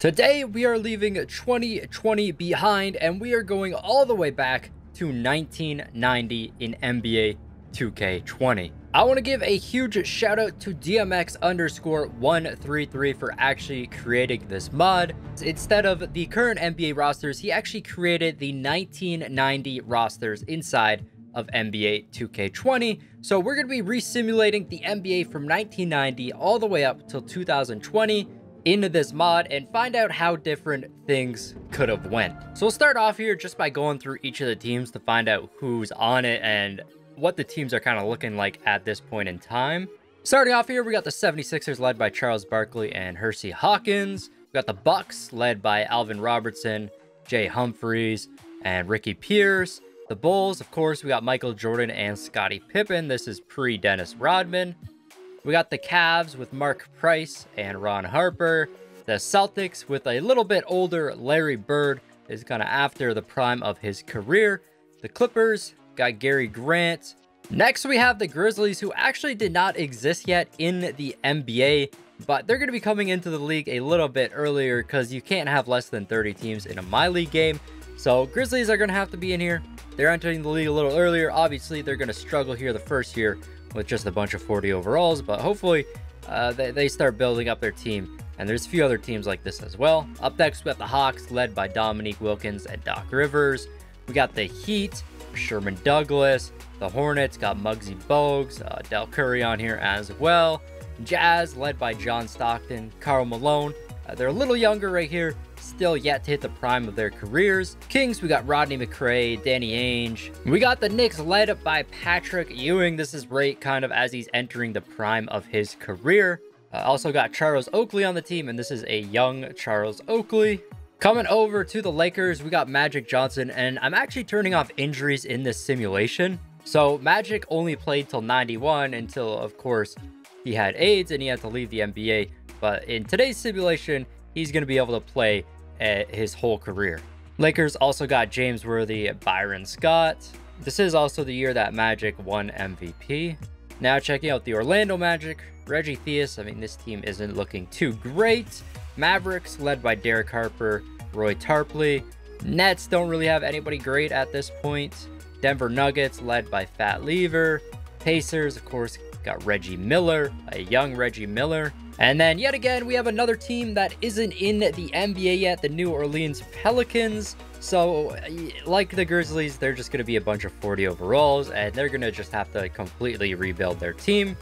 Today, we are leaving 2020 behind, and we are going all the way back to 1990 in NBA 2K20. I want to give a huge shout out to DMX_133 for actually creating this mod. Instead of the current NBA rosters, he actually created the 1990 rosters inside of NBA 2K20. So we're going to be resimulating the NBA from 1990 all the way up till 2020 into this mod and find out how different things could have went. So we'll start off here just by going through each of the teams to find out who's on it and what the teams are kind of looking like at this point in time. Starting off here, we got the 76ers led by Charles Barkley and Hersey Hawkins. We got the Bucks led by Alvin Robertson, Jay Humphries, and Ricky Pierce. The Bulls, of course, we got Michael Jordan and Scottie Pippen. This is pre-Dennis Rodman. We got the Cavs with Mark Price and Ron Harper. The Celtics with a little bit older Larry Bird, is kind of after the prime of his career. The Clippers got Gary Grant. Next, we have the Grizzlies, who actually did not exist yet in the NBA, but they're going to be coming into the league a little bit earlier because you can't have less than 30 teams in a My League game. So Grizzlies are going to have to be in here. They're entering the league a little earlier. Obviously, they're going to struggle here the first year with just a bunch of 40 overalls, but hopefully they start building up their team. And there's a few other teams like this as well. Up next, we got the Hawks led by Dominique Wilkins and Doc Rivers. We got the Heat, Sherman Douglas. The Hornets got Muggsy Bogues, Del Curry on here as well. Jazz led by John Stockton, Carl Malone. They're a little younger right here, still yet to hit the prime of their careers. Kings, we got Rodney McRae, Danny Ainge. We got the Knicks led by Patrick Ewing. This is right kind of as he's entering the prime of his career. Also got Charles Oakley on the team, and this is a young Charles Oakley. Coming over to the Lakers, we got Magic Johnson, and I'm actually turning off injuries in this simulation. So Magic only played till 91 until, of course, he had AIDS and he had to leave the NBA. But in today's simulation, he's going to be able to play his whole career. Lakers also got James Worthy, Byron Scott. This is also the year that Magic won MVP. Now checking out the Orlando Magic, Reggie Theus. I mean, this team isn't looking too great. Mavericks led by Derek Harper, Roy Tarpley. Nets don't really have anybody great at this point. Denver Nuggets led by Fat Lever. Pacers, of course, got Reggie Miller, a young Reggie Miller. And then yet again, we have another team that isn't in the NBA yet, the New Orleans Pelicans. So like the Grizzlies, they're just going to be a bunch of 40 overalls, and they're going to just have to completely rebuild their team.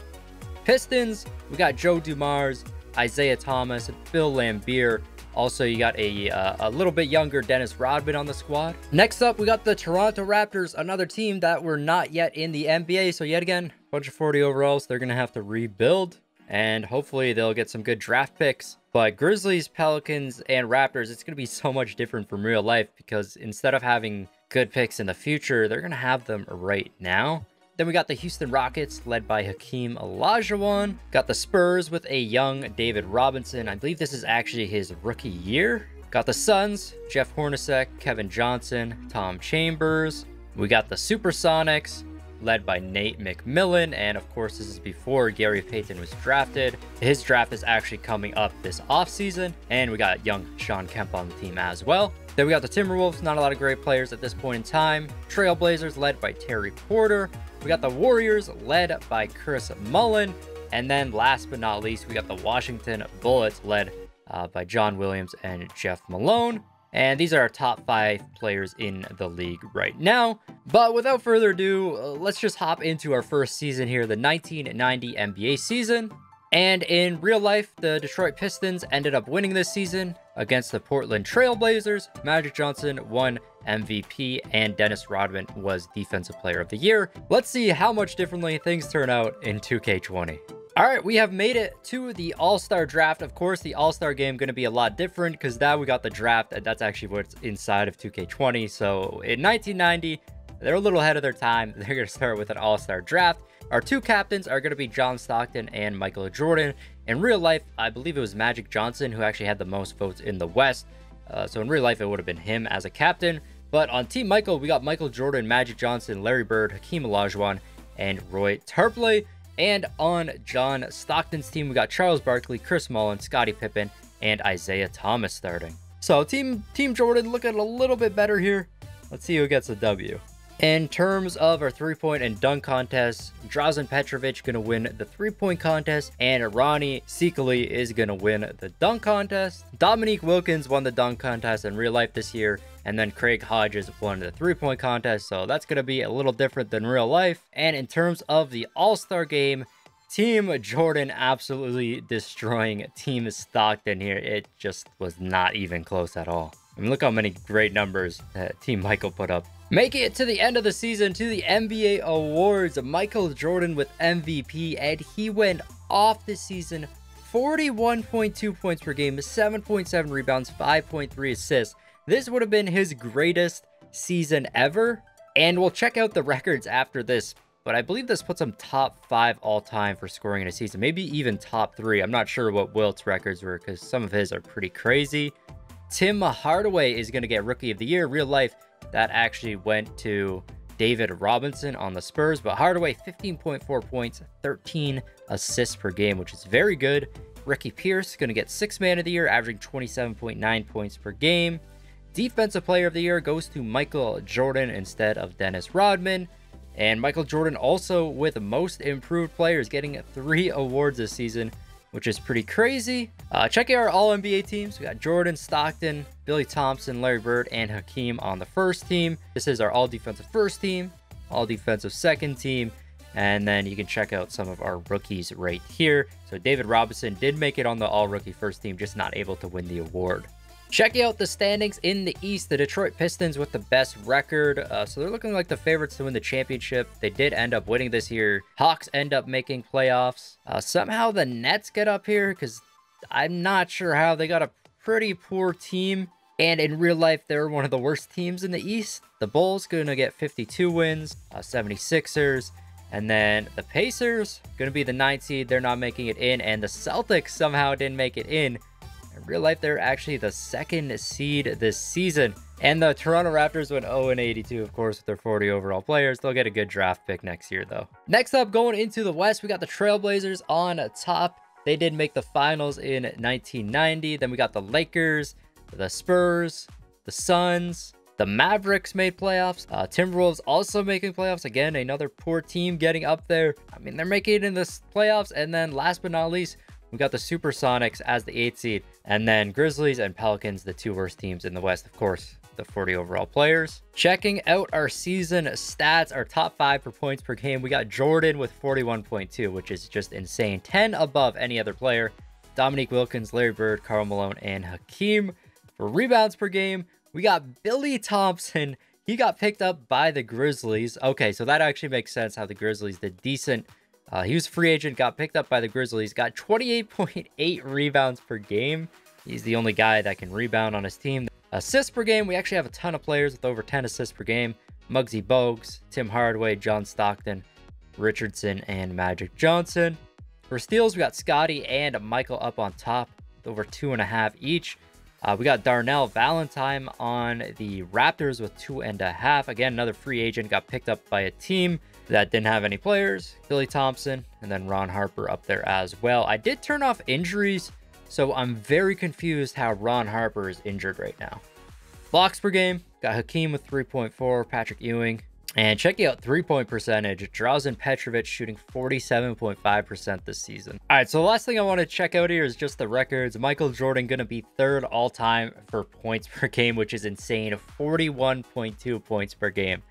Pistons, we got Joe Dumars, Isaiah Thomas, Bill Laimbeer. Also, you got a little bit younger Dennis Rodman on the squad. Next up, we got the Toronto Raptors, another team that were not yet in the NBA. So yet again, a bunch of 40 overalls. They're going to have to rebuild, and hopefully they'll get some good draft picks. But Grizzlies, Pelicans, and Raptors, it's going to be so much different from real life because instead of having good picks in the future, they're going to have them right now. Then we got the Houston Rockets led by Hakeem Olajuwon. Got the Spurs with a young David Robinson. I believe this is actually his rookie year. Got the Suns, Jeff Hornacek, Kevin Johnson, Tom Chambers. We got the Supersonics led by Nate McMillan. And of course, this is before Gary Payton was drafted. His draft is actually coming up this offseason. And we got young Sean Kemp on the team as well. Then we got the Timberwolves, not a lot of great players at this point in time. Trailblazers led by Terry Porter. We got the Warriors led by Chris Mullin. And then last but not least, we got the Washington Bullets led by John Williams and Jeff Malone. And these are our top 5 players in the league right now. But without further ado, let's just hop into our first season here, the 1990 NBA season. And in real life, the Detroit Pistons ended up winning this season against the Portland Trailblazers. Magic Johnson won MVP, and Dennis Rodman was Defensive Player of the Year. Let's see how much differently things turn out in 2K20. All right, we have made it to the All-Star Draft. Of course, the All-Star game going to be a lot different because now we got the draft, and that's actually what's inside of 2K20. So in 1990, they're a little ahead of their time. They're going to start with an All-Star Draft. Our two captains are going to be John Stockton and Michael Jordan. In real life, I believe it was Magic Johnson who actually had the most votes in the West. So in real life, it would have been him as a captain. But on Team Michael, we got Michael Jordan, Magic Johnson, Larry Bird, Hakeem Olajuwon, and Roy Tarpley. And on John Stockton's team, we got Charles Barkley, Chris Mullin, Scottie Pippen, and Isaiah Thomas starting. So Team Jordan looking a little bit better here. Let's see who gets the W. In terms of our three-point and dunk contest, Drazen Petrovic going to win the three-point contest, and Ronnie Sekely is going to win the dunk contest. Dominique Wilkins won the dunk contest in real life this year, and then Craig Hodges won the three-point contest, so that's going to be a little different than real life. And in terms of the All-Star game, Team Jordan absolutely destroying Team Stockton here. It just was not even close at all. I mean, look how many great numbers Team Michael put up. Making it to the end of the season, to the NBA Awards, Michael Jordan with MVP, and he went off this season. 41.2 points per game, 7.7 rebounds, 5.3 assists. This would have been his greatest season ever, and we'll check out the records after this. But I believe this puts him top 5 all time for scoring in a season, maybe even top 3. I'm not sure what Wilt's records were because some of his are pretty crazy. Tim Hardaway is going to get Rookie of the Year. Real life, that actually went to David Robinson on the Spurs, but Hardaway, 15.4 points, 13 assists per game, which is very good. Ricky Pierce going to get Sixth Man of the Year, averaging 27.9 points per game. Defensive Player of the Year goes to Michael Jordan instead of Dennis Rodman. And Michael Jordan also with most improved players, getting 3 awards this season, which is pretty crazy. Check out our All-NBA teams. We got Jordan, Stockton, Billy Thompson, Larry Bird, and Hakeem on the first team. This is our All-Defensive first team, All-Defensive second team, and then you can check out some of our rookies right here. So David Robinson did make it on the All-Rookie first team, just not able to win the award. Checking out the standings in the East, the Detroit Pistons with the best record. So they're looking like the favorites to win the championship. They did end up winning this year. Hawks end up making playoffs. Somehow the Nets get up here because I'm not sure how. They got a pretty poor team. And in real life, they're one of the worst teams in the East. The Bulls going to get 52 wins, 76ers. And then the Pacers going to be the 9th seed. They're not making it in. And the Celtics somehow didn't make it in. In real life, they're actually the 2nd seed this season. And the Toronto Raptors went 0-82, of course, with their 40 overall players. They'll get a good draft pick next year, though. Next up, going into the West, we got the Trailblazers on top. They did make the finals in 1990. Then we got the Lakers, the Spurs, the Suns. The Mavericks made playoffs. Timberwolves also making playoffs. Again, another poor team getting up there. I mean, they're making it in the playoffs. And then last but not least, we got the Supersonics as the 8th seed, and then Grizzlies and Pelicans, the 2 worst teams in the West, of course, the 40 overall players. Checking out our season stats, our top 5 for points per game, we got Jordan with 41.2, which is just insane. 10 above any other player. Dominique Wilkins, Larry Bird, Carl Malone, and Hakeem. For rebounds per game, we got Billy Thompson. He got picked up by the Grizzlies. Okay, so that actually makes sense how the Grizzlies did decent. He was a free agent, got picked up by the Grizzlies, got 28.8 rebounds per game. He's the only guy that can rebound on his team. Assists per game, we actually have a ton of players with over 10 assists per game. Muggsy Bogues, Tim Hardaway, John Stockton, Richardson, and Magic Johnson. For steals, we got Scottie and Michael up on top, with over 2.5 each. We got Darnell Valentine on the Raptors with 2.5. Again, another free agent, got picked up by a team that didn't have any players. Billy Thompson, and then Ron Harper up there as well. I did turn off injuries, so I'm very confused how Ron Harper is injured right now. Blocks per game, got Hakeem with 3.4, Patrick Ewing. And checking out three-point percentage, Drazen Petrovic shooting 47.5% this season. All right, so the last thing I want to check out here is just the records. Michael Jordan going to be 3rd all-time for points per game, which is insane, 41.2 points per game.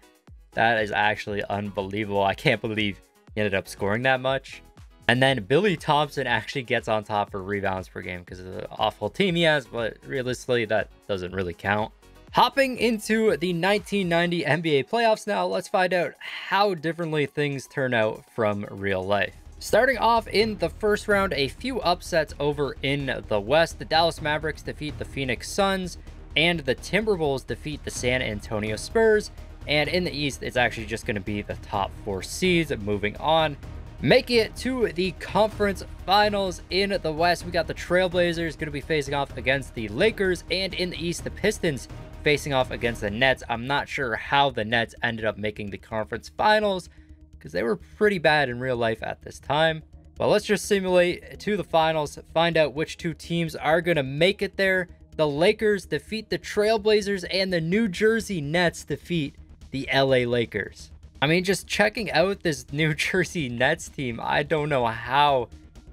That is actually unbelievable. I can't believe he ended up scoring that much. And then Billy Thompson actually gets on top for rebounds per game because of the awful team he has, but realistically, that doesn't really count. Hopping into the 1990 NBA playoffs now, let's find out how differently things turn out from real life. Starting off in the first round, a few upsets over in the West. The Dallas Mavericks defeat the Phoenix Suns, and the Timberwolves defeat the San Antonio Spurs. And in the East, it's actually just going to be the top 4 seeds. Moving on, making it to the conference finals in the West, we got the Trailblazers going to be facing off against the Lakers. And in the East, the Pistons facing off against the Nets. I'm not sure how the Nets ended up making the conference finals because they were pretty bad in real life at this time. But let's just simulate to the finals, find out which two teams are going to make it there. The Lakers defeat the Trailblazers, and the New Jersey Nets defeat the LA Lakers. I mean, just checking out this New Jersey Nets team, I don't know how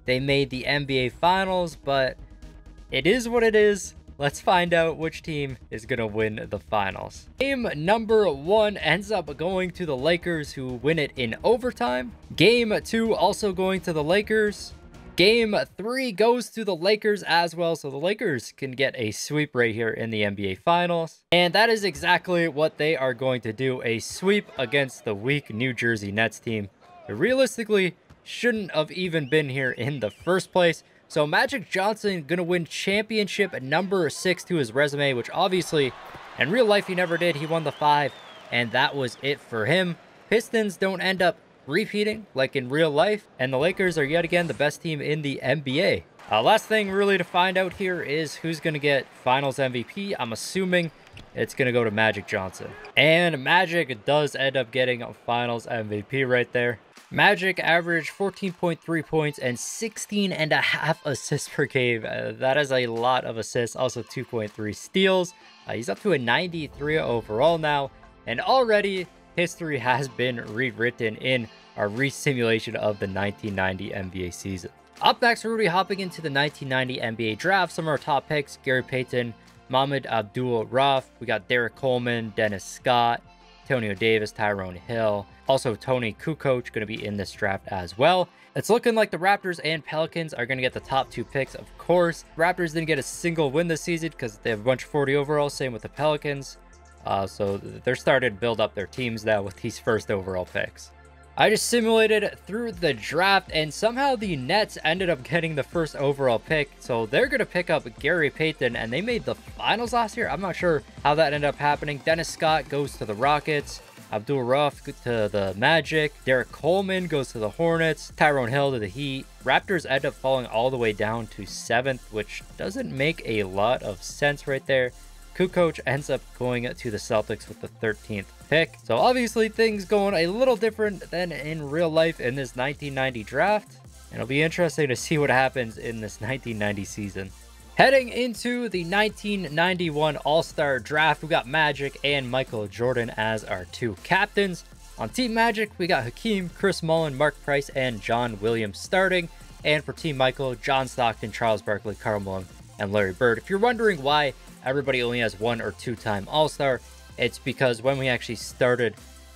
they made the NBA Finals, but it is what it is. Let's find out which team is going to win the finals. Game number one ends up going to the Lakers, who win it in overtime. Game two also going to the Lakers. Game three goes to the Lakers as well, so the Lakers can get a sweep right here in the NBA Finals. And that is exactly what they are going to do, a sweep against the weak New Jersey Nets team. It realistically shouldn't have even been here in the first place. So Magic Johnson going to win championship number 6 to his resume, which obviously in real life he never did. He won the 5, and that was it for him. Pistons don't end up repeating like in real life, and the Lakers are yet again the best team in the NBA. Last thing really to find out here is who's going to get finals MVP. I'm assuming it's going to go to Magic Johnson, and Magic does end up getting a finals MVP right there. Magic averaged 14.3 points and 16.5 assists per game. That is a lot of assists, also 2.3 steals. He's up to a 93 overall now, and already history has been rewritten in our re-simulation of the 1990 NBA season. Up next, we're going to be hopping into the 1990 NBA draft. Some of our top picks: Gary Payton, Mahmoud Abdul-Rauf. We got Derek Coleman, Dennis Scott, Antonio Davis, Tyrone Hill. Also, Tony Kukoc going to be in this draft as well. It's looking like the Raptors and Pelicans are going to get the top two picks, of course. Raptors didn't get a single win this season because they have a bunch of 40 overall, same with the Pelicans. So they're starting to build up their teams now with these first overall picks. I just simulated through the draft, and somehow the Nets ended up getting the first overall pick. So they're going to pick up Gary Payton, and they made the finals last year. I'm not sure how that ended up happening. Dennis Scott goes to the Rockets. Abdul-Rauf to the Magic. Derek Coleman goes to the Hornets. Tyrone Hill to the Heat. Raptors end up falling all the way down to 7th, which doesn't make a lot of sense right there. Kukoc ends up going to the Celtics with the 13th pick. So obviously things going a little different than in real life in this 1990 draft. And it'll be interesting to see what happens in this 1990 season. Heading into the 1991 All-Star Draft, we got Magic and Michael Jordan as our two captains. On Team Magic, we got Hakeem, Chris Mullin, Mark Price, and John Williams starting. And for Team Michael, John Stockton, Charles Barkley, Carl Malone, and Larry Bird. If you're wondering why everybody only has one or two-time All-Star, it's because when we actually started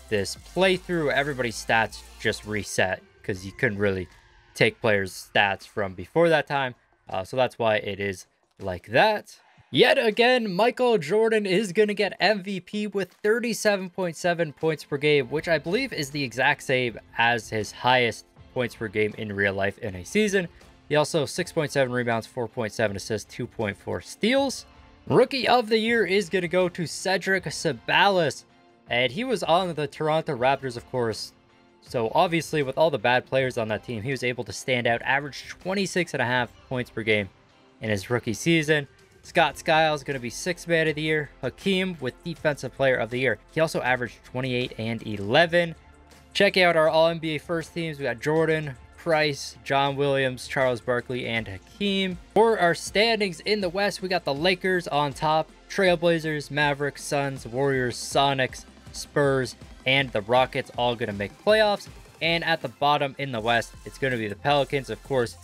this playthrough, everybody's stats just reset because you couldn't really take players' stats from before that time. So that's why it is like that. Yet again, Michael Jordan is going to get MVP with 37.7 points per game, which I believe is the exact same as his highest points per game in real life in a season. He also 6.7 rebounds, 4.7 assists, 2.4 steals. Rookie of the Year is going to go to Cedric Sabalas, and he was on the Toronto Raptors, of course. So obviously, with all the bad players on that team, he was able to stand out, averaged 26.5 points per game in his rookie season. Scott Skiles is going to be Sixth Man of the Year. Hakeem with Defensive Player of the Year. He also averaged 28 and 11. Check out our All-NBA first teams. We got Jordan, Price, John Williams, Charles Barkley, and Hakeem. For our standings in the West, we got the Lakers on top, Trailblazers, Mavericks, Suns, Warriors, Sonics, Spurs, and the Rockets all going to make playoffs. And at the bottom in the West, it's going to be the Pelicans, of course,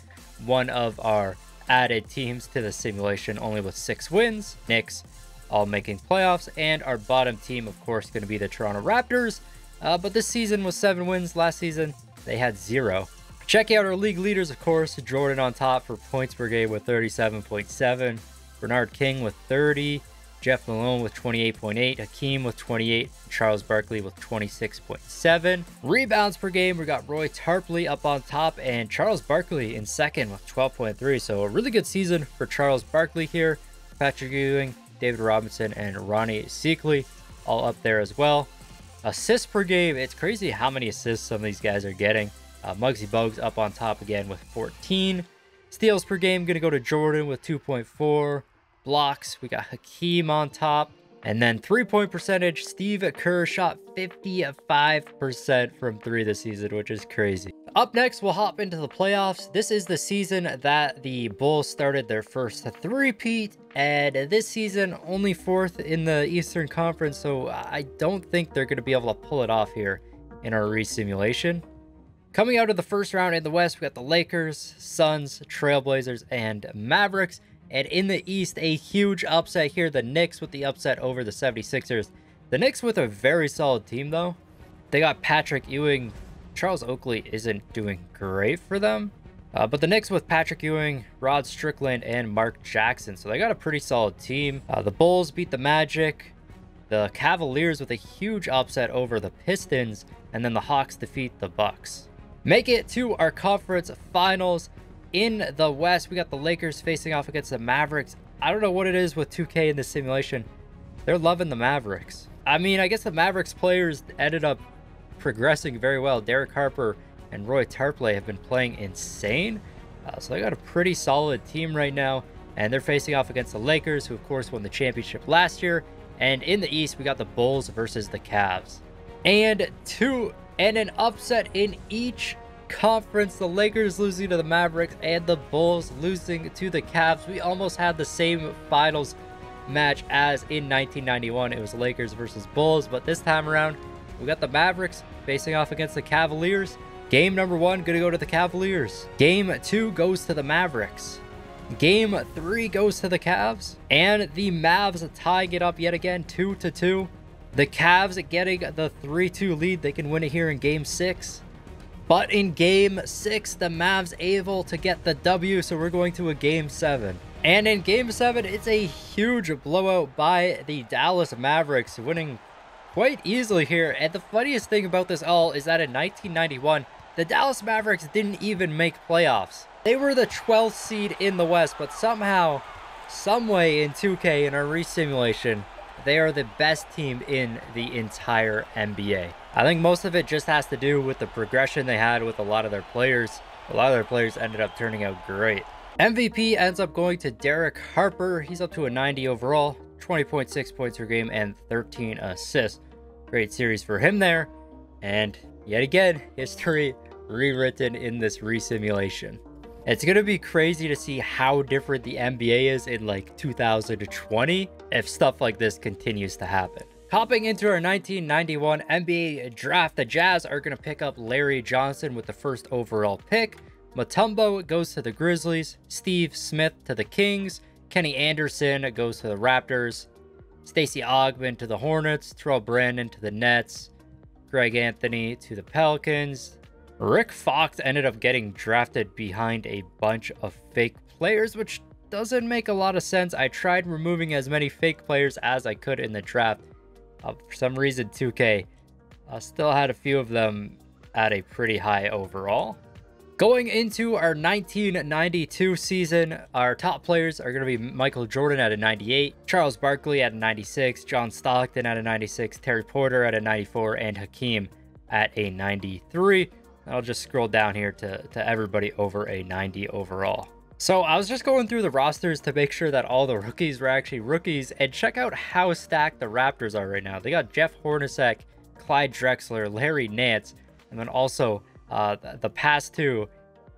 one of our added teams to the simulation, only with 6 wins. Knicks all making playoffs, and our bottom team, of course, going to be the Toronto Raptors. But this season was 7 wins. Last season, they had 0. Check out our league leaders, of course. Jordan on top for points per game with 37.7. Bernard King with 30. Jeff Malone with 28.8. Hakeem with 28. Charles Barkley with 26.7. Rebounds per game, we got Roy Tarpley up on top and Charles Barkley in second with 12.3. So a really good season for Charles Barkley here. Patrick Ewing, David Robinson, and Ronnie Cicely all up there as well. Assists per game, it's crazy how many assists some of these guys are getting. Muggsy Bogues up on top again with 14. Steals per game going to go to Jordan with 2.4. Blocks, we got Hakeem on top. And then three-point percentage, Steve Kerr shot 55% from 3 this season, which is crazy. Up next, we'll hop into the playoffs. This is the season that the Bulls started their first three-peat, and this season only fourth in the Eastern Conference, so I don't think they're going to be able to pull it off here in our re-simulation. Coming out of the first round in the West, we got the Lakers, Suns, Trailblazers, and Mavericks. And in the East, a huge upset here. The Knicks with the upset over the 76ers. The Knicks with a very solid team, though. They got Patrick Ewing. Charles Oakley isn't doing great for them. But the Knicks with Patrick Ewing, Rod Strickland, and Mark Jackson. So they got a pretty solid team. The Bulls beat the Magic. The Cavaliers with a huge upset over the Pistons. And then the Hawks defeat the Bucks. Make it to our conference finals. In the West, we got the Lakers facing off against the Mavericks. I don't know what it is with 2K in this simulation. They're loving the Mavericks. I mean, I guess the Mavericks players ended up progressing very well. Derek Harper and Roy Tarpley have been playing insane. So they got a pretty solid team right now. And they're facing off against the Lakers, who of course won the championship last year. And in the East, we got the Bulls versus the Cavs. And an upset in each conference. The Lakers losing to the Mavericks and the Bulls losing to the Cavs. We almost had the same finals match as in 1991. It was Lakers versus Bulls, but this time around we got the Mavericks facing off against the Cavaliers. Game number one gonna go to the Cavaliers. Game two goes to the Mavericks. Game three goes to the Cavs, and the Mavs tying it up yet again 2-2. The Cavs getting the 3-2 lead. They can win it here in game six. But in game six, the Mavs able to get the W, so we're going to a game seven. And in game seven, it's a huge blowout by the Dallas Mavericks, winning quite easily here. And the funniest thing about this all is that in 1991, the Dallas Mavericks didn't even make playoffs. They were the 12th seed in the West, but somehow, someway in 2K, in our re-simulation, they are the best team in the entire NBA. I think most of it just has to do with the progression they had with a lot of their players. A lot of their players ended up turning out great. MVP ends up going to Derek Harper. He's up to a 90 overall, 20.6 points per game, and 13 assists. Great series for him there. And yet again, history rewritten in this re-simulation. It's going to be crazy to see how different the NBA is in like 2020 if stuff like this continues to happen. Hopping into our 1991 NBA draft, the Jazz are going to pick up Larry Johnson with the first overall pick. Mutombo goes to the Grizzlies. Steve Smith to the Kings. Kenny Anderson goes to the Raptors. Stacey Augmon to the Hornets. Terrell Brandon to the Nets. Greg Anthony to the Pelicans. Rick Fox ended up getting drafted behind a bunch of fake players, which doesn't make a lot of sense. I tried removing as many fake players as I could in the draft. For some reason, 2K still had a few of them at a pretty high overall. Going into our 1992 season, our top players are going to be Michael Jordan at a 98, Charles Barkley at a 96, John Stockton at a 96, Terry Porter at a 94, and Hakeem at a 93. I'll just scroll down here to everybody over a 90 overall. So I was just going through the rosters to make sure that all the rookies were actually rookies, and check out how stacked the Raptors are right now. They got Jeff Hornacek, Clyde Drexler, Larry Nance, and then also the past two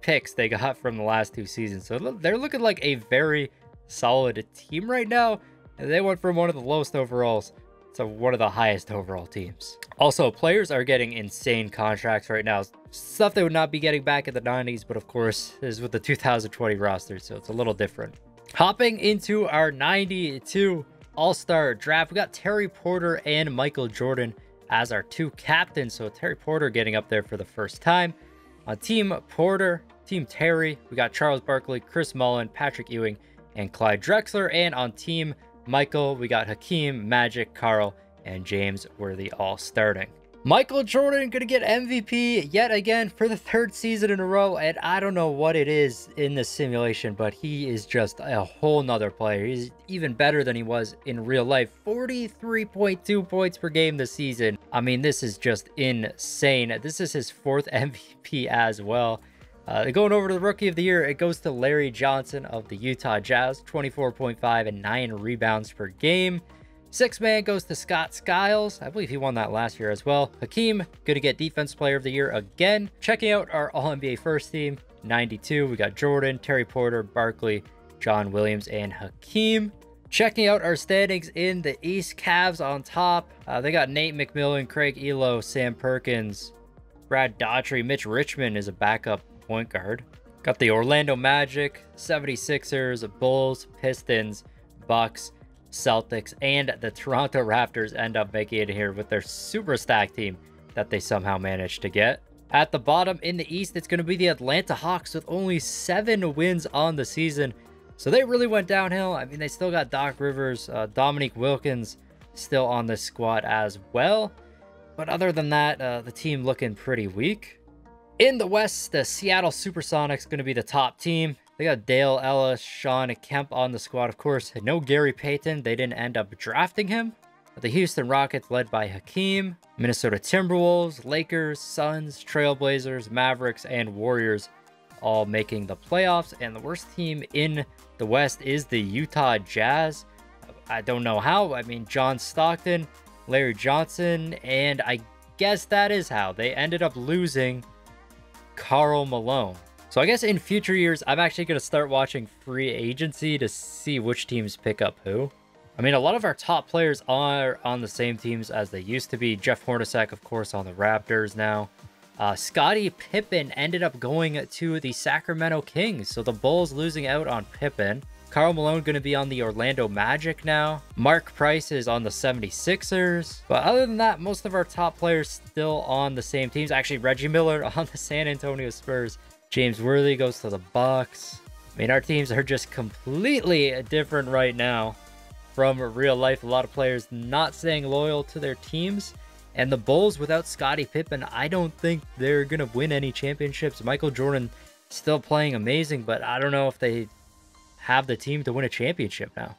picks they got from the last two seasons. So they're looking like a very solid team right now. And they went from one of the lowest overalls to one of the highest overall teams. Also, players are getting insane contracts right now. Stuff they would not be getting back in the 90s, but of course, this is with the 2020 roster, so it's a little different. Hopping into our 92 All-Star Draft, we got Terry Porter and Michael Jordan as our two captains, so Terry Porter getting up there for the first time. On Team Porter, Team Terry, we got Charles Barkley, Chris Mullin, Patrick Ewing, and Clyde Drexler, and on Team Michael, we got Hakeem, Magic, Carl, and James Worthy all starting. Michael Jordan gonna get MVP yet again for the third season in a row, and I don't know what it is in this simulation, but he is just a whole nother player. He's even better than he was in real life. 43.2 points per game this season. I mean, this is just insane. This is his fourth MVP as well. Going over to the Rookie of the Year, it goes to Larry Johnson of the Utah Jazz, 24.5 and 9 rebounds per game. Sixth man goes to Scott Skiles. I believe he won that last year as well. Hakeem, good to get Defense Player of the Year again. Checking out our All-NBA First Team, 92. We got Jordan, Terry Porter, Barkley, John Williams, and Hakeem. Checking out our standings in the East, Cavs on top. They got Nate McMillan, Craig Elo, Sam Perkins, Brad Daughtry, Mitch Richmond is a backup point guard. Got the Orlando Magic, 76ers, Bulls, Pistons, Bucks, Celtics, and the Toronto Raptors end up making it here with their super stacked team that they somehow managed to get. At the bottom in the East, it's going to be the Atlanta Hawks with only 7 wins on the season. So they really went downhill. I mean, they still got Doc Rivers, Dominique Wilkins still on this squad as well. But other than that, the team looking pretty weak. In the West, the Seattle SuperSonics going to be the top team. They got Dale Ellis, Sean Kemp on the squad. Of course, no Gary Payton. They didn't end up drafting him. But the Houston Rockets led by Hakeem, Minnesota Timberwolves, Lakers, Suns, Trailblazers, Mavericks, and Warriors all making the playoffs. And the worst team in the West is the Utah Jazz. I don't know how. I mean, John Stockton, Larry Johnson, and I guess that is how they ended up losing Carl Malone. So I guess in future years, I'm actually going to start watching free agency to see which teams pick up who. I mean, a lot of our top players are on the same teams as they used to be. Jeff Hornacek, of course, on the Raptors now. Scottie Pippen ended up going to the Sacramento Kings. So the Bulls losing out on Pippen. Carl Malone going to be on the Orlando Magic now. Mark Price is on the 76ers. But other than that, most of our top players still on the same teams. Actually, Reggie Miller on the San Antonio Spurs. James Worthy goes to the Bucks. I mean, our teams are just completely different right now from real life. A lot of players not staying loyal to their teams. And the Bulls without Scottie Pippen, I don't think they're going to win any championships. Michael Jordan still playing amazing, but I don't know if they have the team to win a championship now.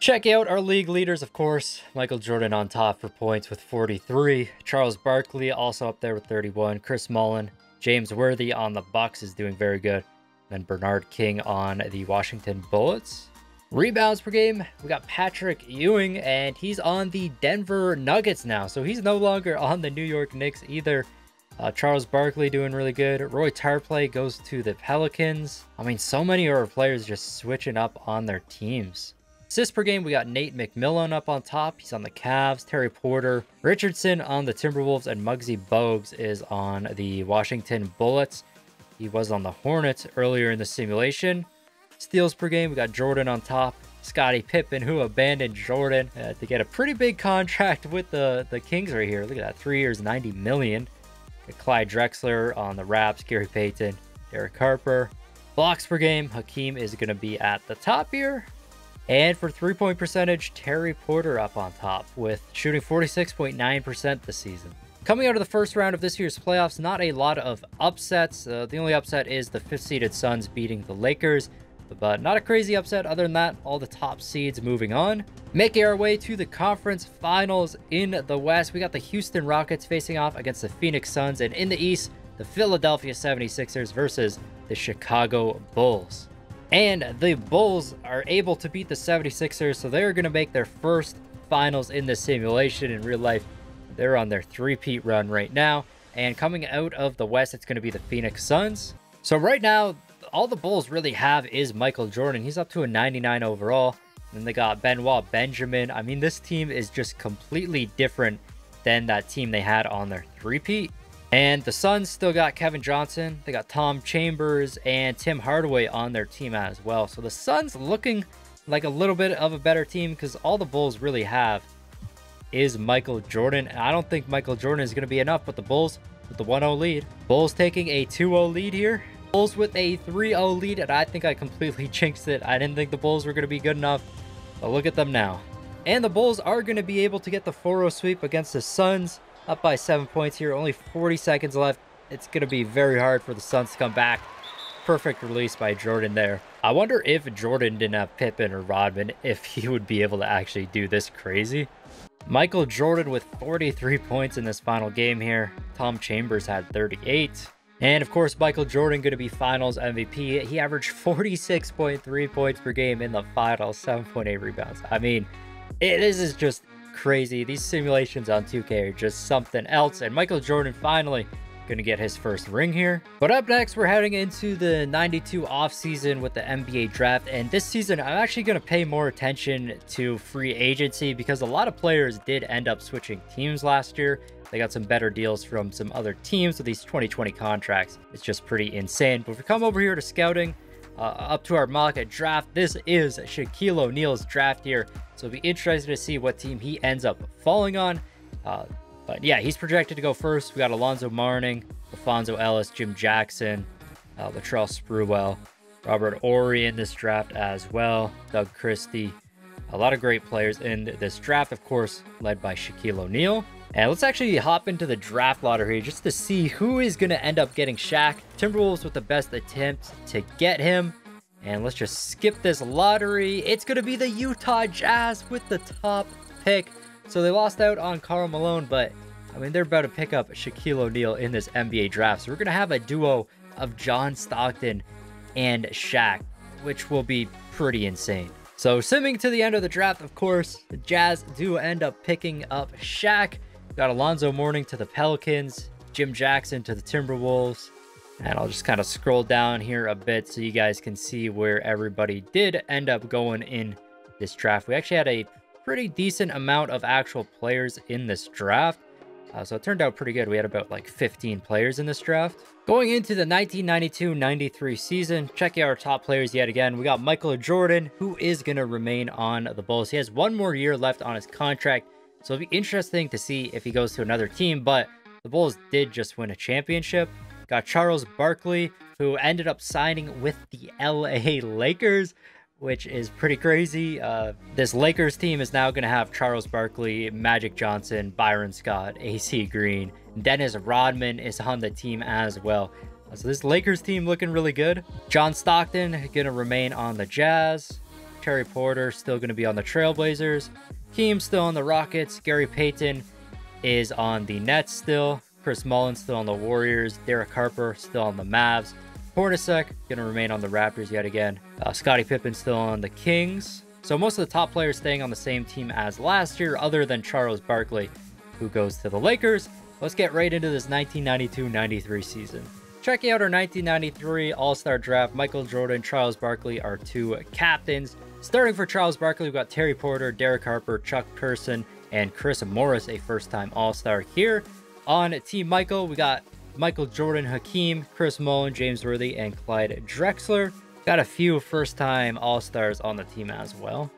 Check out our league leaders, of course. Michael Jordan on top for points with 43. Charles Barkley also up there with 31. Chris Mullin, James Worthy on the Bucks is doing very good. Then Bernard King on the Washington Bullets. Rebounds per game, we got Patrick Ewing, and he's on the Denver Nuggets now. So he's no longer on the New York Knicks either. Charles Barkley doing really good. Roy Tarpley goes to the Pelicans. I mean, so many of our players just switching up on their teams. Assists per game, we got Nate McMillan up on top. He's on the Cavs. Terry Porter, Richardson on the Timberwolves, and Muggsy Bogues is on the Washington Bullets. He was on the Hornets earlier in the simulation. Steals per game, we got Jordan on top. Scottie Pippen, who abandoned Jordan to get a pretty big contract with the Kings right here. Look at that, 3 years, $90 million. Clyde Drexler on the Raps, Gary Payton, Derek Harper. Blocks per game, Hakeem is going to be at the top here. And for three-point percentage, Terry Porter up on top with shooting 46.9% this season. Coming out of the first round of this year's playoffs, not a lot of upsets. The only upset is the 5th-seeded Suns beating the Lakers, but not a crazy upset. Other than that, all the top seeds moving on. Making our way to the conference finals in the West, we got the Houston Rockets facing off against the Phoenix Suns, and in the East, the Philadelphia 76ers versus the Chicago Bulls. And the Bulls are able to beat the 76ers, so they're going to make their first finals in this simulation. In real life, they're on their three-peat run right now. And coming out of the West, it's going to be the Phoenix Suns. So right now, all the Bulls really have is Michael Jordan. He's up to a 99 overall. Then they got Benoit Benjamin. I mean, this team is just completely different than that team they had on their three-peat. And the Suns still got Kevin Johnson. They got Tom Chambers and Tim Hardaway on their team as well. So the Suns looking like a little bit of a better team because all the Bulls really have is Michael Jordan. I don't think Michael Jordan is going to be enough, but the Bulls with the 1-0 lead. Bulls taking a 2-0 lead here. Bulls with a 3-0 lead, and I think I completely jinxed it. I didn't think the Bulls were going to be good enough, but look at them now. And the Bulls are going to be able to get the 4-0 sweep against the Suns, up by 7 points here. Only 40 seconds left. It's going to be very hard for the Suns to come back. Perfect release by Jordan there. I wonder if Jordan didn't have Pippen or Rodman, if he would be able to actually do this crazy. Michael Jordan with 43 points in this final game here. Tom Chambers had 38. And of course, Michael Jordan going to be finals MVP. He averaged 46.3 points per game in the finals, 7.8 rebounds. I mean, This is just crazy. These simulations on 2K are just something else. And Michael Jordan finally gonna get his first ring here. But up next, we're heading into the 92 offseason with the NBA draft. And this season, I'm actually gonna pay more attention to free agency because a lot of players did end up switching teams last year. They got some better deals from some other teams with these 2020 contracts. It's just pretty insane. But if we come over here to scouting, up to our mock at draft, this is Shaquille O'Neal's draft year. So it'll be interesting to see what team he ends up falling on. But yeah, he's projected to go first. We got Alonzo Mourning, Alphonso Ellis, Jim Jackson, Latrell Sprewell, Robert Horry in this draft as well, Doug Christie. A lot of great players in this draft, of course, led by Shaquille O'Neal. And let's actually hop into the draft lottery just to see who is going to end up getting Shaq. Timberwolves with the best attempt to get him. And let's just skip this lottery. It's going to be the Utah Jazz with the top pick. So they lost out on Carl Malone, but I mean, they're about to pick up Shaquille O'Neal in this NBA draft. So we're going to have a duo of John Stockton and Shaq, which will be pretty insane. So simming to the end of the draft, of course, the Jazz do end up picking up Shaq. Got Alonzo Mourning to the Pelicans, Jim Jackson to the Timberwolves. And I'll just kind of scroll down here a bit so you guys can see where everybody did end up going in this draft. We actually had a pretty decent amount of actual players in this draft. So it turned out pretty good. We had about like 15 players in this draft. Going into the 1992-93 season, checking our top players yet again. We got Michael Jordan, who is going to remain on the Bulls. He has one more year left on his contract. So it'll be interesting to see if he goes to another team, but the Bulls did just win a championship. Got Charles Barkley, who ended up signing with the LA Lakers, which is pretty crazy. This Lakers team is now going to have Charles Barkley, Magic Johnson, Byron Scott, AC Green. Dennis Rodman is on the team as well. So this Lakers team looking really good. John Stockton going to remain on the Jazz. Terry Porter still going to be on the Trailblazers. Keem's still on the Rockets. Gary Payton is on the Nets still. Chris Mullin still on the Warriors. Derek Harper still on the Mavs. Hornacek going to remain on the Raptors yet again. Scottie Pippen still on the Kings. So most of the top players staying on the same team as last year, other than Charles Barkley, who goes to the Lakers. Let's get right into this 1992-93 season. Checking out our 1993 All-Star Draft, Michael Jordan, Charles Barkley are two captains. Starting for Charles Barkley, we've got Terry Porter, Derek Harper, Chuck Person, and Chris Morris, a first-time All-Star here. On Team Michael, we got Michael Jordan, Hakeem, Chris Mullin, James Worthy, and Clyde Drexler. Got a few first-time All-Stars on the team as well.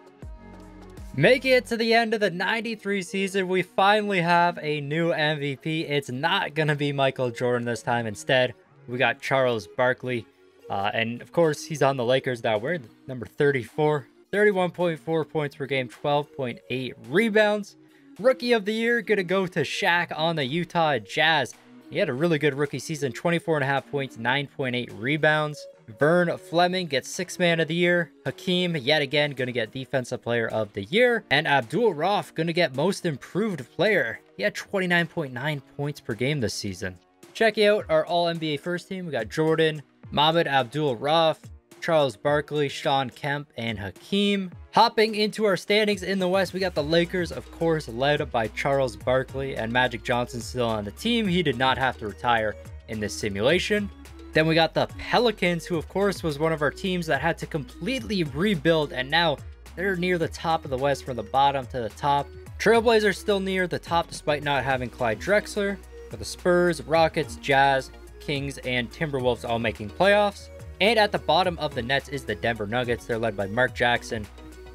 Making it to the end of the 93 season, we finally have a new MVP. It's not going to be Michael Jordan this time. Instead, we got Charles Barkley. And of course, he's on the Lakers now. We're number 34, 31.4 points per game, 12.8 rebounds. Rookie of the year, going to go to Shaq on the Utah Jazz. He had a really good rookie season, 24.5 points, 9.8 rebounds. Vern Fleming gets Sixth Man of the Year. Hakeem, yet again, going to get Defensive Player of the Year. And Abdul-Rauf, going to get Most Improved Player. He had 29.9 points per game this season. Check out our All-NBA First Team. We got Jordan, Mahmoud Abdul-Rauf, Charles Barkley, Sean Kemp, and Hakeem. Hopping into our standings in the West, we got the Lakers, of course, led by Charles Barkley, and Magic Johnson still on the team. He did not have to retire in this simulation. Then we got the Pelicans, who, of course, was one of our teams that had to completely rebuild, and now they're near the top of the West from the bottom to the top. Trailblazers still near the top despite not having Clyde Drexler. For the Spurs, Rockets, Jazz, Kings, and Timberwolves all making playoffs. And at the bottom of the Nets is the Denver Nuggets. They're led by Mark Jackson,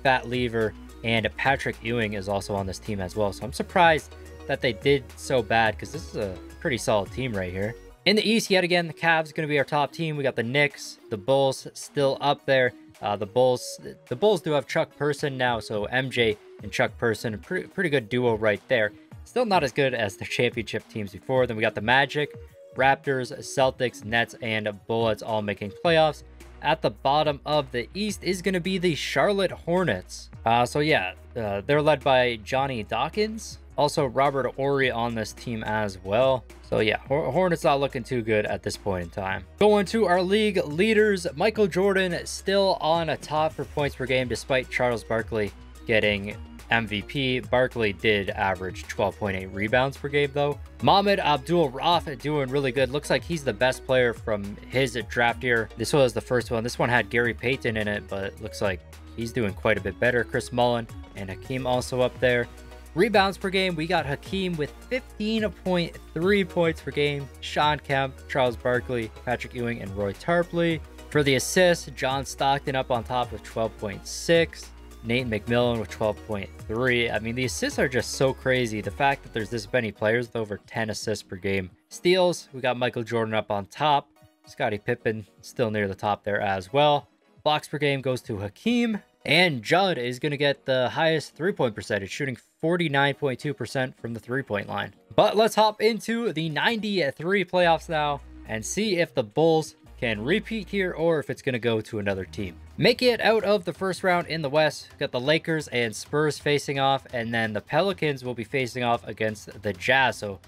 Fat Lever, and Patrick Ewing is also on this team as well. So I'm surprised that they did so bad because this is a pretty solid team right here. In the East, yet again, the Cavs going to be our top team. We got the Knicks, the Bulls still up there. The Bulls do have Chuck Person now, so MJ and Chuck Person, a pretty good duo right there. Still not as good as the championship teams before. Then we got the Magic, Raptors, Celtics, Nets, and Bullets all making playoffs. At the bottom of the East is going to be the Charlotte Hornets. They're led by Johnny Dawkins. Also, Robert Horry on this team as well. So yeah, Hornets not looking too good at this point in time. Going to our league leaders, Michael Jordan still on a top for points per game despite Charles Barkley getting MVP. Barkley did average 12.8 rebounds per game, though. Mahmoud Abdul-Rauf doing really good. Looks like he's the best player from his draft year. This was the first one. This one had Gary Payton in it, but it looks like he's doing quite a bit better. Chris Mullin and Hakeem also up there. Rebounds per game, we got Hakeem with 15.3 points per game. Sean Kemp, Charles Barkley, Patrick Ewing, and Roy Tarpley. For the assists, John Stockton up on top with 12.6. Nate McMillan with 12.3. I mean, the assists are just so crazy. The fact that there's this many players with over 10 assists per game. Steals, we got Michael Jordan up on top. Scottie Pippen still near the top there as well. Blocks per game goes to Hakeem. And Judd is going to get the highest three-point percentage, shooting 49.2% from the three-point line. But let's hop into the 93 playoffs now and see if the Bulls can repeat here or if it's going to go to another team. Making it out of the first round in the West, got the Lakers and Spurs facing off, and then the Pelicans will be facing off against the Jazz. So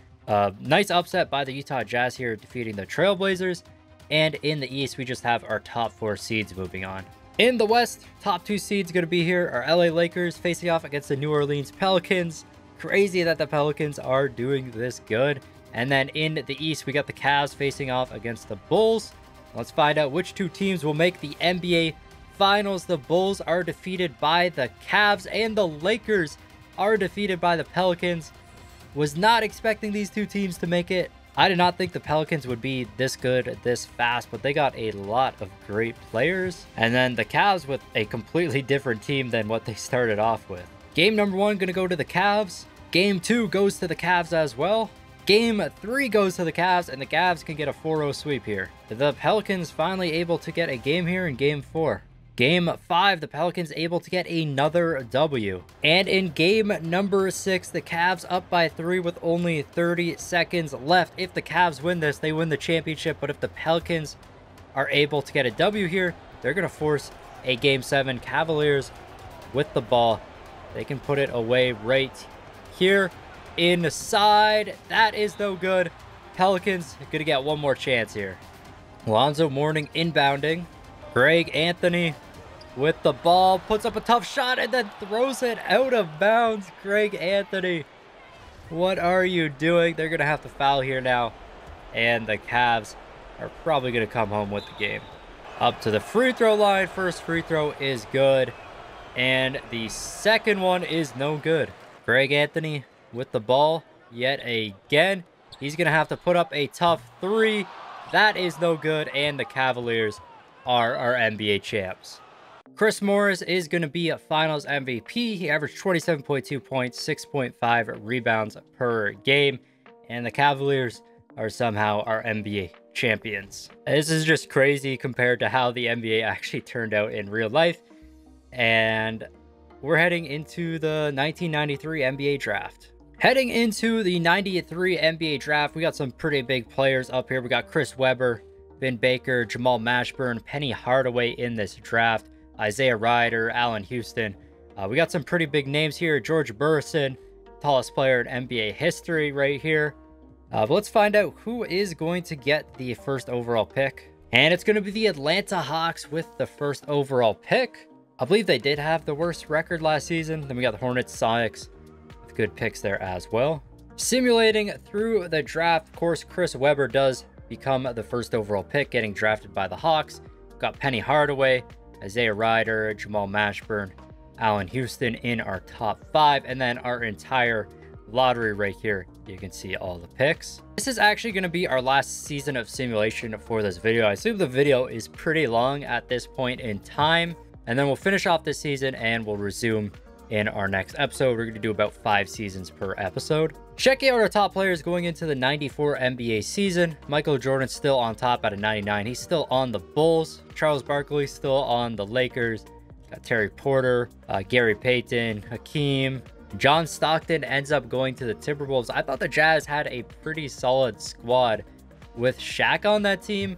nice upset by the Utah Jazz here, defeating the Trailblazers. And in the East, we just have our top four seeds moving on. In the West, top two seeds going to be here are LA Lakers facing off against the New Orleans Pelicans. Crazy that the Pelicans are doing this good. And then in the East, we got the Cavs facing off against the Bulls. Let's find out which two teams will make the NBA Finals. The Bulls are defeated by the Cavs and the Lakers are defeated by the Pelicans. Was not expecting these two teams to make it. I did not think the Pelicans would be this good this fast, but they got a lot of great players. And then the Cavs with a completely different team than what they started off with. Game number one going to go to the Cavs. Game two goes to the Cavs as well. Game three goes to the Cavs, and the Cavs can get a 4-0 sweep here. The Pelicans finally able to get a game here in game four. Game five, the Pelicans able to get another W. And in game number six, the Cavs up by 3 with only 30 seconds left. If the Cavs win this, they win the championship. But if the Pelicans are able to get a W here, they're going to force a game seven. Cavaliers with the ball. They can put it away right here inside. That is no good. Pelicans going to get one more chance here. Alonzo Mourning inbounding. Greg Anthony with the ball, puts up a tough shot and then throws it out of bounds. Greg Anthony, what are you doing? They're going to have to foul here now. And the Cavs are probably going to come home with the game. Up to the free throw line. First free throw is good. And the second one is no good. Greg Anthony with the ball yet again. He's going to have to put up a tough three. That is no good. And the Cavaliers are our NBA champs. Chris Morris is going to be a Finals MVP. He averaged 27.2 points, 6.5 rebounds per game, and the Cavaliers are somehow our NBA champions. This is just crazy compared to how the NBA actually turned out in real life, and we're heading into the 1993 NBA draft. Heading into the 93 NBA draft, we got some pretty big players up here. We got Chris Webber, Ben Baker, Jamal Mashburn, Penny Hardaway in this draft, Isaiah Ryder, Allen Houston. We got some pretty big names here. George Burson, tallest player in NBA history right here. But let's find out who is going to get the first overall pick. And it's going to be the Atlanta Hawks with the first overall pick. I believe they did have the worst record last season. Then we got the Hornets, Sonics with good picks there as well. Simulating through the draft, of course, Chris Webber does become the first overall pick, getting drafted by the Hawks. Got Penny Hardaway, Isaiah Ryder, Jamal Mashburn, Allen Houston in our top 5, and then our entire lottery right here. You can see all the picks. This is actually going to be our last season of simulation for this video. I assume the video is pretty long at this point in time, and then we'll finish off this season and we'll resume in our next episode. We're going to do about 5 seasons per episode. Checking out our top players going into the 94 NBA season. Michael Jordan still on top at a 99. He's still on the Bulls. Charles Barkley still on the Lakers. Got Terry Porter, Gary Payton, Hakeem. John Stockton ends up going to the Timberwolves. I thought the Jazz had a pretty solid squad with Shaq on that team,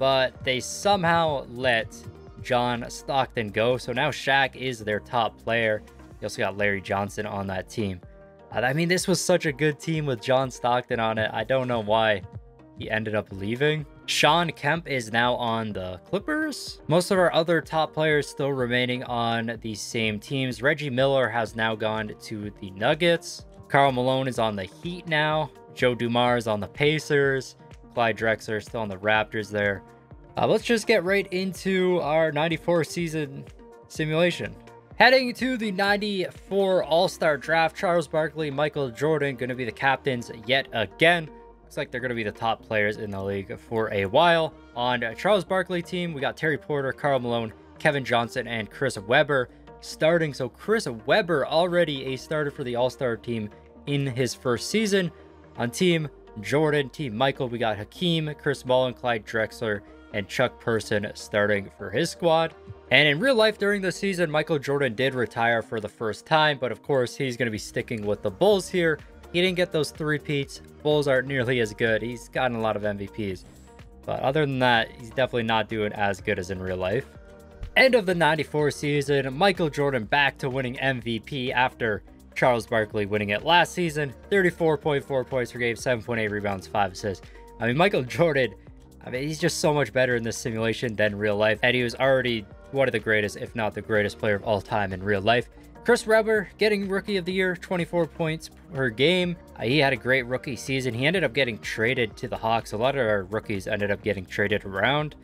but they somehow let John Stockton go. So now Shaq is their top player. You also got Larry Johnson on that team. I mean, this was such a good team with John Stockton on it. I don't know why He ended up leaving. Sean Kemp is now on the Clippers. Most of our other top players still remaining on these same teams. Reggie Miller has now gone to the Nuggets. Carl Malone is on the Heat now. Joe Dumars on the Pacers. Clyde Drexler still on the Raptors there. Let's just get right into our 94 season simulation. Heading to the 94 All-Star Draft, Charles Barkley, Michael Jordan going to be the captains yet again. Looks like they're going to be the top players in the league for a while. On Charles Barkley team, we got Terry Porter, Carl Malone, Kevin Johnson, and Chris Webber starting. So Chris Webber already a starter for the All-Star team in his first season. On Team Jordan, Team Michael, we got Hakeem, Chris Mullin, Clyde Drexler, and Chuck Person starting for his squad. And in real life during the season, Michael Jordan did retire for the first time, but of course he's going to be sticking with the Bulls here. He didn't get those three-peats. Bulls aren't nearly as good. He's gotten a lot of MVPs, but other than that, he's definitely not doing as good as in real life. End of the 94 season, Michael Jordan back to winning MVP after Charles Barkley winning it last season. 34.4 points per game, 7.8 rebounds, 5 assists. I mean, Michael Jordan, he's just so much better in this simulation than real life. And he was already one of the greatest, if not the greatest player of all time in real life. Chris Webber getting Rookie of the Year, 24 points per game. He had a great rookie season. He ended up getting traded to the Hawks. A lot of our rookies ended up getting traded around.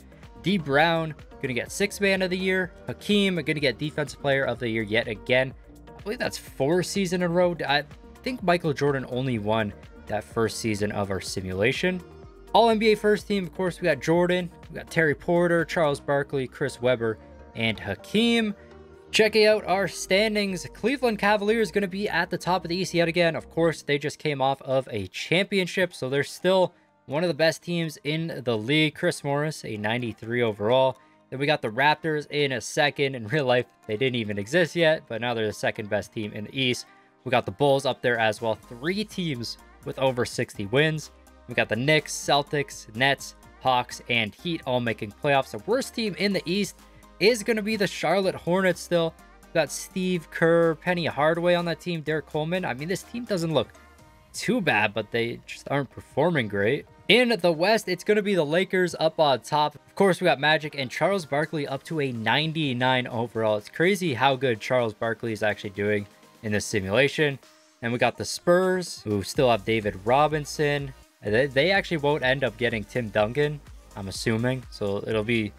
D. Brown going to get Sixth Man of the Year. Hakeem going to get Defensive Player of the Year yet again. I believe that's 4 seasons in a row. I think Michael Jordan only won that first season of our simulation. All-NBA first team, of course, we got Jordan, we got Terry Porter, Charles Barkley, Chris Webber, and Hakeem. Checking out our standings, Cleveland Cavaliers going to be at the top of the East yet again. Of course, they just came off of a championship, so they're still one of the best teams in the league. Chris Morris, a 93 overall. Then we got the Raptors in a second. In real life, they didn't even exist yet, but now they're the second best team in the East. We got the Bulls up there as well. 3 teams with over 60 wins. We got the Knicks, Celtics, Nets, Hawks, and Heat all making playoffs. The worst team in the East is going to be the Charlotte Hornets still. We got Steve Kerr, Penny Hardaway on that team, Derek Coleman. I mean, this team doesn't look too bad, but they just aren't performing great. In the West, it's going to be the Lakers up on top. Of course, we got Magic and Charles Barkley up to a 99 overall. It's crazy how good Charles Barkley is actually doing in this simulation. And we got the Spurs, who still have David Robinson. They actually won't end up getting Tim Duncan, I'm assuming. So it'll be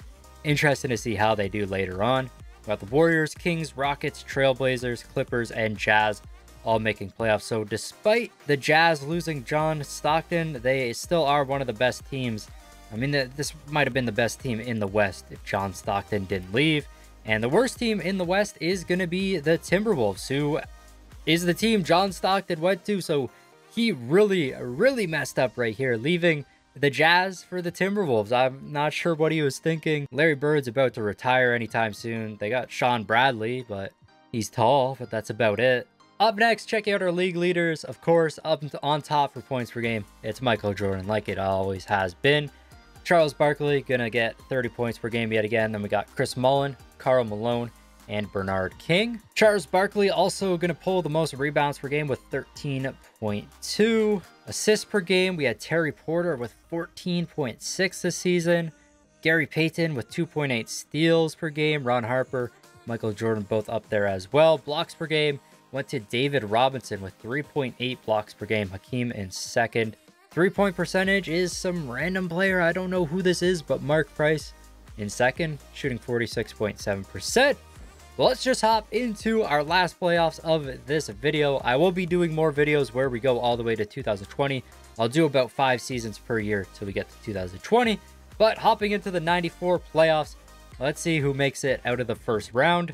interesting to see how they do later on. We got the Warriors, Kings, Rockets, Trailblazers, Clippers, and Jazz all making playoffs. So despite the Jazz losing John Stockton, they still are one of the best teams. I mean, this might have been the best team in the West if John Stockton didn't leave. And the worst team in the West is going to be the Timberwolves, who is the team John Stockton went to. So he really, really messed up right here, leaving the Jazz for the Timberwolves. I'm not sure what he was thinking. Larry Bird's about to retire anytime soon. They got Sean Bradley, but he's tall, but that's about it. Up next, check out our league leaders. Of course, up on top for points per game, it's Michael Jordan, like it always has been. Charles Barkley gonna get 30 points per game yet again. Then we got Chris Mullin, Karl Malone, and Bernard King. Charles Barkley also going to pull the most rebounds per game with 13.2. Assists per game, we had Terry Porter with 14.6 this season. Gary Payton with 2.8 steals per game. Ron Harper, Michael Jordan both up there as well. Blocks per game went to David Robinson with 3.8 blocks per game. Hakeem in second. Three-point percentage is some random player. I don't know who this is, but Mark Price in second, shooting 46.7%. Let's just hop into our last playoffs of this video. I will be doing more videos where we go all the way to 2020. I'll do about 5 seasons per year till we get to 2020. But hopping into the 94 playoffs, let's see who makes it out of the first round.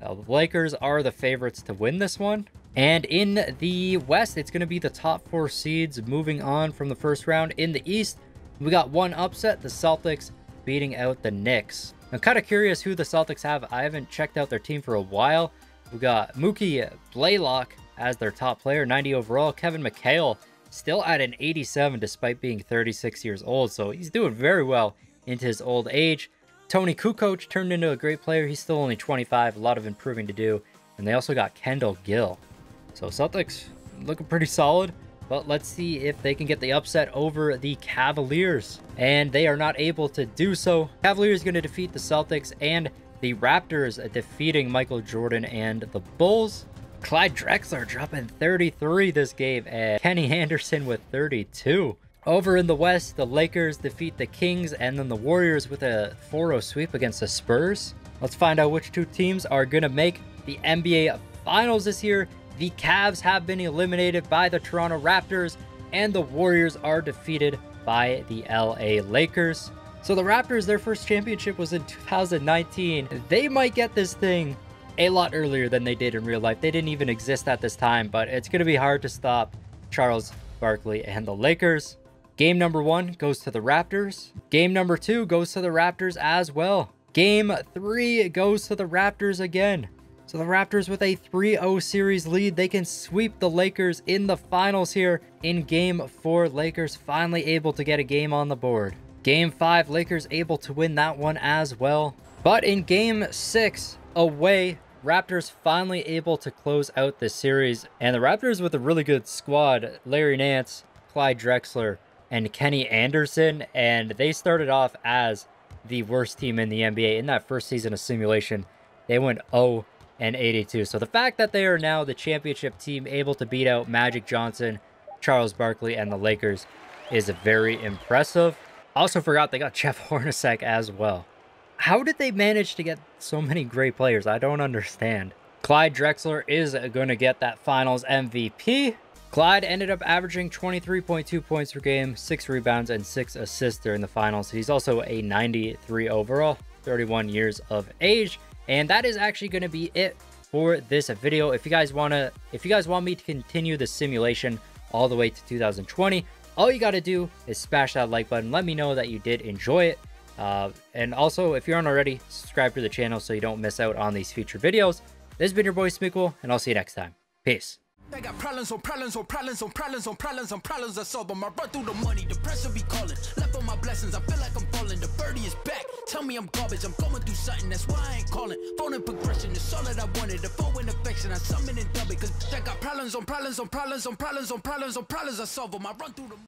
The Lakers are the favorites to win this one. And in the West, it's going to be the top 4 seeds moving on from the first round. In the East, we got one upset, the Celtics beating out the Knicks. I'm kind of curious who the Celtics have. I haven't checked out their team for a while. We got Mookie Blaylock as their top player, 90 overall. Kevin McHale still at an 87 despite being 36 years old. So he's doing very well into his old age. Tony Kukoc turned into a great player. He's still only 25, a lot of improving to do. And they also got Kendall Gill. So Celtics looking pretty solid. But let's see if they can get the upset over the Cavaliers. And they are not able to do so. Cavaliers going to defeat the Celtics and the Raptors, defeating Michael Jordan and the Bulls. Clyde Drexler dropping 33 this game and Kenny Anderson with 32. Over in the West, the Lakers defeat the Kings and then the Warriors with a 4-0 sweep against the Spurs. Let's find out which two teams are going to make the NBA Finals this year. The Cavs have been eliminated by the Toronto Raptors, and the Warriors are defeated by the LA Lakers. So the Raptors, their first championship was in 2019. They might get this thing a lot earlier than they did in real life. They didn't even exist at this time, but it's going to be hard to stop Charles Barkley and the Lakers. Game number 1 goes to the Raptors. Game number 2 goes to the Raptors as well. Game 3 goes to the Raptors again. So the Raptors with a 3-0 series lead, they can sweep the Lakers in the finals here. In game 4, Lakers finally able to get a game on the board. Game 5, Lakers able to win that one as well. But in game 6, away, Raptors finally able to close out this series. And the Raptors with a really good squad, Larry Nance, Clyde Drexler, and Kenny Anderson. And they started off as the worst team in the NBA in that first season of simulation. They went 0-82. So the fact that they are now the championship team, able to beat out Magic Johnson, Charles Barkley, and the Lakers, is very impressive. Also forgot they got Jeff Hornacek as well. How did they manage to get so many great players? I don't understand. Clyde Drexler is going to get that finals MVP. Clyde ended up averaging 23.2 points per game, 6 rebounds, and 6 assists during the finals. He's also a 93 overall, 31 years of age. And that is actually going to be it for this video. If you guys want me to continue the simulation all the way to 2020, all you got to do is smash that like button. Let me know that you did enjoy it. And also, if you aren't already, subscribe to the channel so you don't miss out on these future videos. This has been your boy Smeagol, and I'll see you next time. Peace. I got problems on problems on problems on problems on problems on problems I solve them. I run through the money, the pressure be calling. Left on my blessings, I feel like I'm falling. The birdie is back, tell me I'm garbage. I'm going through something, that's why I ain't calling. Phone in progression, it's all that I wanted. The phone in affection, I summon and dub it. Cause I got problems on problems on problems on problems on problems on problems I solve them. I run through the